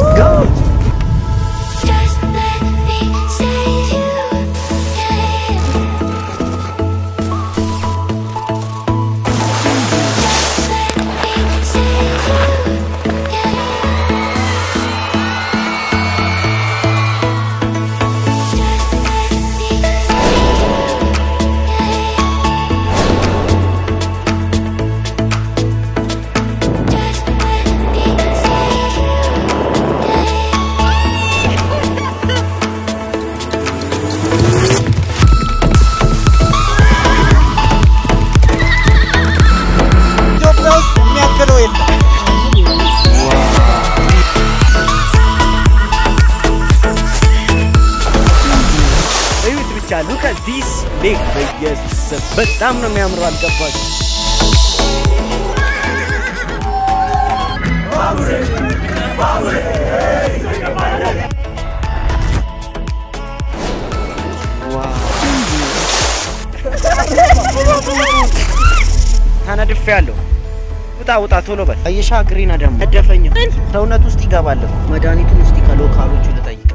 Let's go! Just let me save you, look at this big biggest but tamna me amran ka wow defalo uta tolo bal ayesha green adamo hedefeñu tawnet usti gaballo medanitun usti kalo karochu